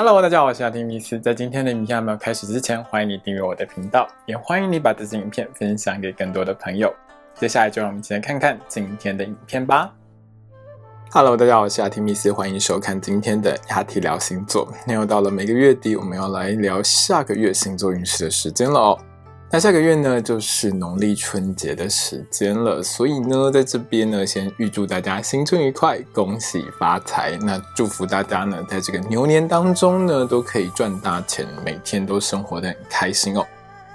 Hello， 大家好，我是阿丁密斯。在今天的影片还没有开始之前，欢迎你订阅我的频道，也欢迎你把这支影片分享给更多的朋友。接下来就让我们一起来看看今天的影片吧。Hello， 大家好，我是阿丁密斯，欢迎收看今天的阿提聊星座。那又到了每个月底，我们要来聊下个月星座运势的时间了哦。那下个月呢，就是农历春节的时间了，所以呢，在这边呢，先预祝大家新春愉快，恭喜发财。那祝福大家呢，在这个牛年当中呢，都可以赚大钱，每天都生活得很开心哦。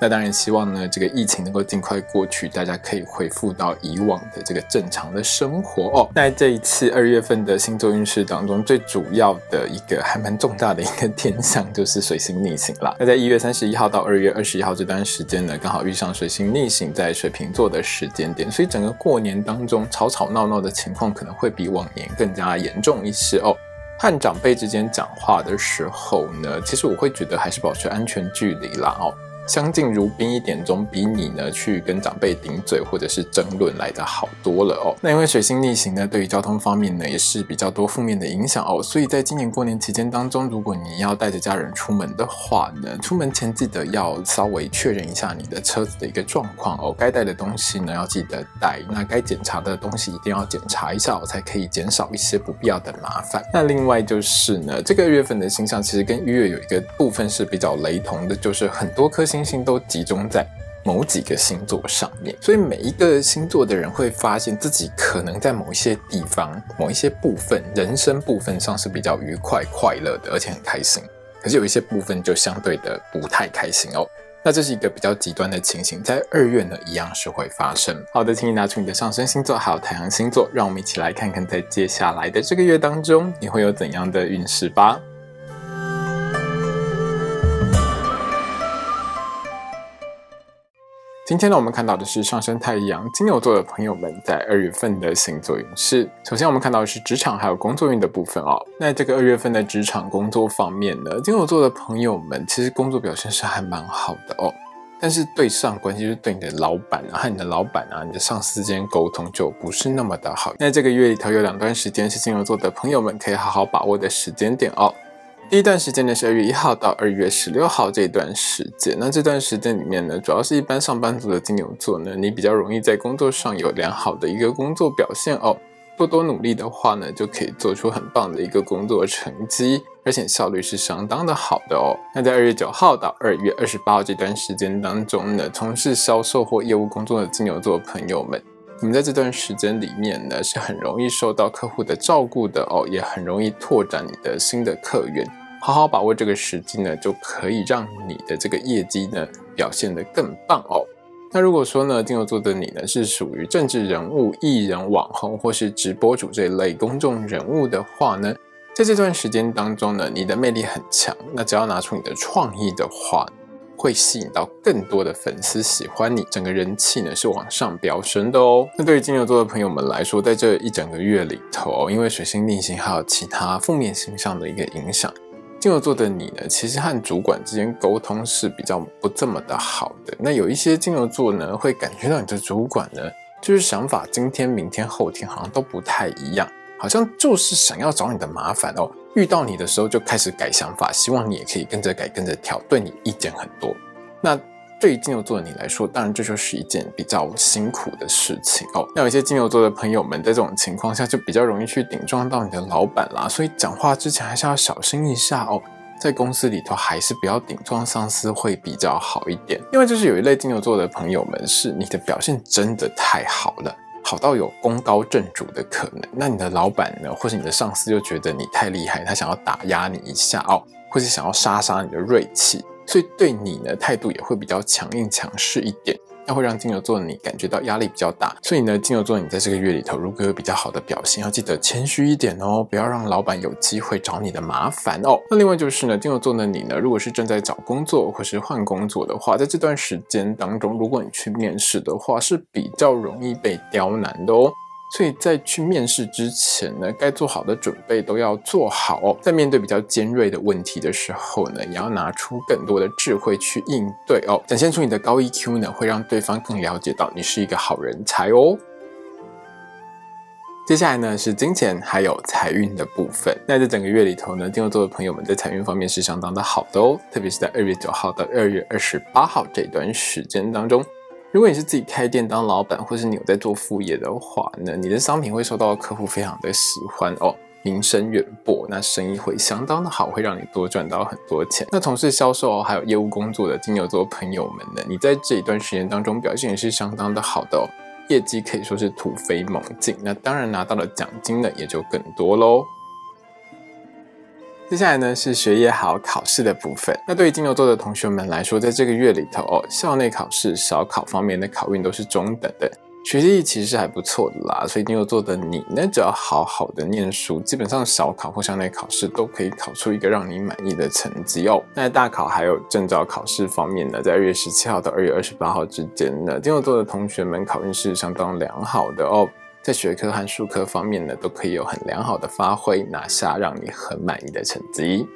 那当然希望呢，这个疫情能够尽快过去，大家可以恢复到以往的这个正常的生活哦。那这一次2月份的星座运势当中，最主要的一个还蛮重大的一个天象就是水星逆行啦。那在1月31号到2月21号这段时间呢，刚好遇上水星逆行在水瓶座的时间点，所以整个过年当中吵吵闹闹的情况可能会比往年更加严重一些哦。和长辈之间讲话的时候呢，其实我会觉得还是保持安全距离啦哦。相敬如宾一点总比你呢去跟长辈顶嘴或者是争论来的好多了哦。那因为水星逆行呢，对于交通方面呢也是比较多负面的影响哦，所以在今年过年期间当中，如果你要带着家人出门的话呢，出门前记得要稍微确认一下你的车子的一个状况哦，该带的东西呢要记得带，那该检查的东西一定要检查一下哦，才可以减少一些不必要的麻烦。那另外就是呢，这个2月份的星象其实跟1月有一个部分是比较雷同的，就是很多颗星都集中在某几个星座上面，所以每一个星座的人会发现自己可能在某一些地方、某一些部分、人生部分上是比较愉快、快乐的，而且很开心。可是有一些部分就相对的不太开心哦。那这是一个比较极端的情形，在2月呢一样是会发生。好的，请你拿出你的上升星座还有太阳星座，让我们一起来看看在接下来的这个月当中你会有怎样的运势吧。今天呢，我们看到的是上升太阳金牛座的朋友们在2月份的星座运势。首先我们看到的是职场还有工作运的部分哦。那这个2月份的职场工作方面呢，金牛座的朋友们其实工作表现是还蛮好的哦。但是对上关系就是对你的老板啊和你的老板啊你的上司之间沟通就不是那么的好。那这个月里头有2段时间是金牛座的朋友们可以好好把握的时间点哦。第一段时间呢是2月1号到2月16号这段时间，那这段时间里面呢，主要是一般上班族的金牛座呢，你比较容易在工作上有良好的一个工作表现哦，多多努力的话呢，就可以做出很棒的一个工作成绩，而且效率是相当的好的哦。那在2月9号到2月28号这段时间当中呢，从事销售或业务工作的金牛座朋友们，我们在这段时间里面呢，是很容易受到客户的照顾的哦，也很容易拓展你的新的客源。好好把握这个时机呢，就可以让你的这个业绩呢表现得更棒哦。那如果说呢，金牛座的你呢是属于政治人物、艺人、网红或是直播主这一类公众人物的话呢，在这段时间当中呢，你的魅力很强，那只要拿出你的创意的话，会吸引到更多的粉丝喜欢你，整个人气呢是往上飙升的哦。那对于金牛座的朋友们来说，在这一整个月里头，因为水星逆行还有其他负面形象的一个影响，金牛座的你呢，其实和主管之间沟通是比较不这么的好的。那有一些金牛座呢，会感觉到你的主管呢，就是想法今天、明天、后天好像都不太一样，好像就是想要找你的麻烦哦。遇到你的时候就开始改想法，希望你也可以跟着改、跟着调，对你意见很多。那对于金牛座的你来说，当然这就是一件比较辛苦的事情哦。那有一些金牛座的朋友们，在这种情况下就比较容易去顶撞到你的老板啦，所以讲话之前还是要小心一下哦。在公司里头还是不要顶撞上司会比较好一点。另外就是有一类金牛座的朋友们，是你的表现真的太好了，好到有功高震主的可能。那你的老板呢，或是你的上司就觉得你太厉害，他想要打压你一下哦，或是想要杀你的锐气。所以对你呢，态度也会比较强硬强势一点，那会让金牛座你感觉到压力比较大。所以呢，金牛座你在这个月里头，如果有比较好的表现，要记得谦虚一点哦，不要让老板有机会找你的麻烦哦。那另外就是呢，金牛座的你呢，如果是正在找工作或是换工作的话，在这段时间当中，如果你去面试的话，是比较容易被刁难的哦。所以在去面试之前呢，该做好的准备都要做好哦。在面对比较尖锐的问题的时候呢，也要拿出更多的智慧去应对哦。展现出你的高 EQ 呢，会让对方更了解到你是一个好人才哦。接下来呢是金钱还有财运的部分。那在整个月里头呢，金牛座的朋友们在财运方面是相当的好的哦，特别是在2月9号到2月28号这段时间当中。如果你是自己开店当老板，或是你有在做副业的话呢，你的商品会受到客户非常的喜欢哦，名声远播，那生意会相当的好，会让你多赚到很多钱。那从事销售还有业务工作的金牛座朋友们呢，你在这一段时间当中表现也是相当的好的哦，业绩可以说是突飞猛进，那当然拿到的奖金呢也就更多咯。接下来呢是学业还有考试的部分。那对于金牛座的同学们来说，在这个月里头哦，校内考试、小考方面的考运都是中等的，学历其实是还不错的啦。所以金牛座的你呢，只要好好的念书，基本上小考或校内考试都可以考出一个让你满意的成绩哦。那大考还有证照考试方面呢，在2月17号到2月28号之间呢，金牛座的同学们考运是相当良好的哦。在学科和术科方面呢，都可以有很良好的发挥，拿下让你很满意的成绩。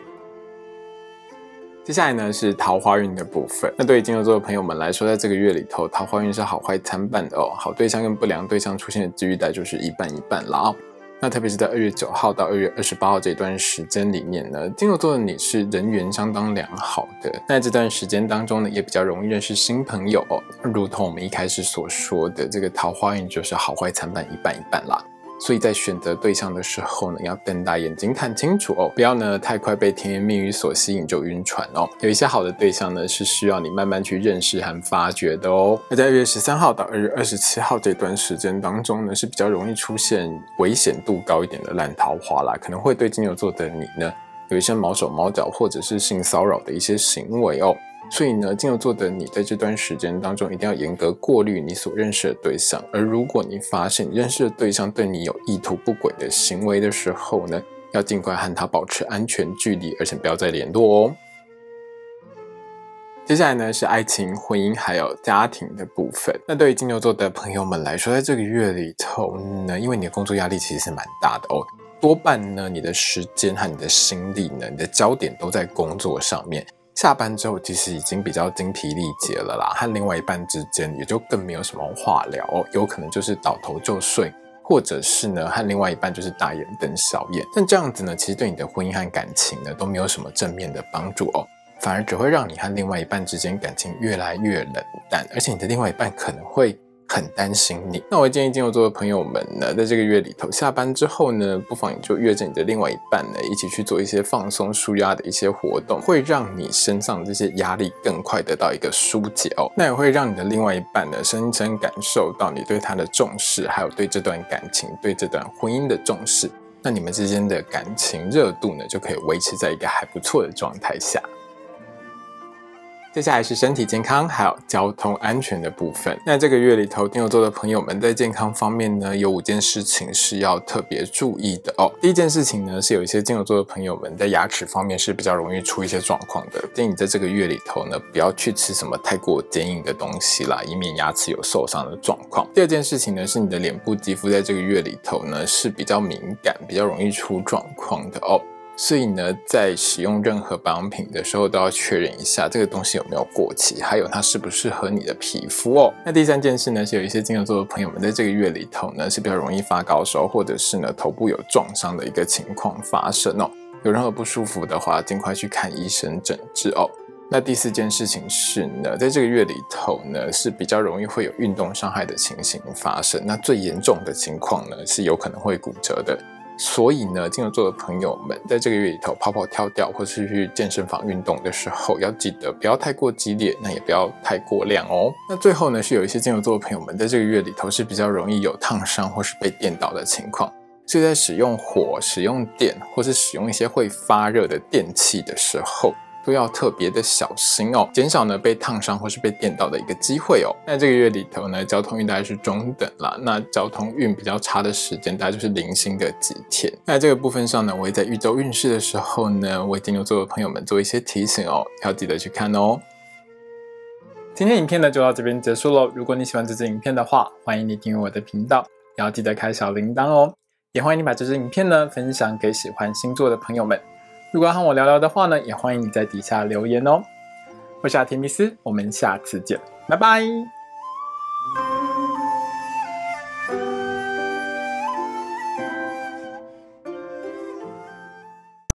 接下来呢是桃花运的部分。那对于金牛座的朋友们来说，在这个月里头，桃花运是好坏参半的哦，好对象跟不良对象出现的几率大概就是一半一半啦哦。那特别是在2月9号到2月28号这段时间里面呢，金牛座的你是人缘相当良好的，那这段时间当中呢，也比较容易认识新朋友哦。如同我们一开始所说的，这个桃花运就是好坏参半，一半一半啦，所以在选择对象的时候呢，要瞪大眼睛看清楚哦，不要呢太快被甜言蜜语所吸引就晕船哦。有一些好的对象呢，是需要你慢慢去认识和发掘的哦。那在2月13号到2月27号这段时间当中呢，是比较容易出现危险度高一点的烂桃花啦，可能会对金牛座的你呢，有一些毛手毛脚或者是性骚扰的一些行为哦。所以呢，金牛座的你在这段时间当中一定要严格过滤你所认识的对象，而如果你发现你认识的对象对你有意图不轨的行为的时候呢，要尽快和他保持安全距离，而且不要再联络哦。接下来呢是爱情、婚姻还有家庭的部分。那对于金牛座的朋友们来说，在这个月里头呢，因为你的工作压力其实是蛮大的哦，多半呢你的时间和你的心力呢，你的焦点都在工作上面，下班之后其实已经比较精疲力竭了啦，和另外一半之间也就更没有什么话聊哦，有可能就是倒头就睡，或者是呢和另外一半就是大眼瞪小眼。但这样子呢，其实对你的婚姻和感情呢都没有什么正面的帮助哦，反而只会让你和另外一半之间感情越来越冷淡，而且你的另外一半可能会很担心你。那我建议金牛座的朋友们呢，在这个月里头下班之后呢，不妨你就约着你的另外一半呢，一起去做一些放松舒压的一些活动，会让你身上这些压力更快得到一个疏解哦。那也会让你的另外一半呢，深深感受到你对他的重视，还有对这段感情、对这段婚姻的重视。那你们之间的感情热度呢，就可以维持在一个还不错的状态下。接下来是身体健康还有交通安全的部分。那这个月里头，金牛座的朋友们在健康方面呢，有5件事情是要特别注意的哦。第一件事情呢，是有一些金牛座的朋友们在牙齿方面是比较容易出一些状况的，建议你在这个月里头呢，不要去吃什么太过坚硬的东西啦，以免牙齿有受伤的状况。第二件事情呢，是你的脸部肌肤在这个月里头呢，是比较敏感，比较容易出状况的哦。所以呢，在使用任何保养品的时候，都要确认一下这个东西有没有过期，还有它适不适合你的皮肤哦。那第3件事呢，是有一些金牛座的朋友们在这个月里头呢，是比较容易发高烧，或者是呢头部有撞伤的一个情况发生哦。有任何不舒服的话，尽快去看医生诊治哦。那第4件事情是呢，在这个月里头呢，是比较容易会有运动伤害的情形发生。那最严重的情况呢，是有可能会骨折的。所以呢，金牛座的朋友们在这个月里头跑跑跳跳或是去健身房运动的时候，要记得不要太过激烈，那也不要太过量哦。那最后呢，是有一些金牛座的朋友们在这个月里头是比较容易有烫伤或是被电到的情况，所以在使用火、使用电或是使用一些会发热的电器的时候，都要特别的小心哦，减少呢被烫伤或是被电到的一个机会哦。那这个月里头呢，交通运大概是中等啦，那交通运比较差的时间大概就是零星的几天。那这个部分上呢，我会在宇宙运势的时候呢，为金牛座的朋友们做一些提醒哦，要记得去看哦。今天影片呢就到这边结束咯，如果你喜欢这支影片的话，欢迎你订阅我的频道，也要记得开小铃铛哦，也欢迎你把这支影片呢分享给喜欢星座的朋友们。如果要和我聊聊的话呢，也欢迎你在底下留言哦。我是阿提密斯，我们下次见，拜拜。